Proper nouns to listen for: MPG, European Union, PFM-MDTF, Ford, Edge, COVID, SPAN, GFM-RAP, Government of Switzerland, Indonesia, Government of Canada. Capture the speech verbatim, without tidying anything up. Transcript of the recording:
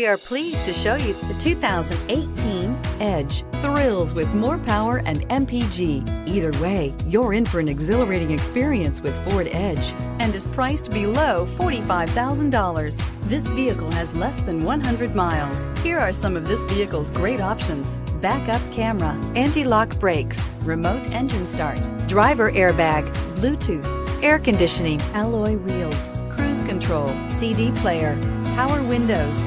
We are pleased to show you the two thousand eighteen Edge. Thrills with more power and M P G. Either way, you're in for an exhilarating experience with Ford Edge and is priced below forty-five thousand dollars. This vehicle has less than one hundred miles. Here are some of this vehicle's great options: backup camera, anti-lock brakes, remote engine start, driver airbag, Bluetooth, air conditioning, alloy wheels, cruise control, C D player, power windows.